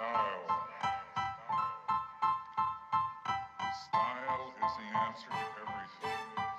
Style is the answer to everything.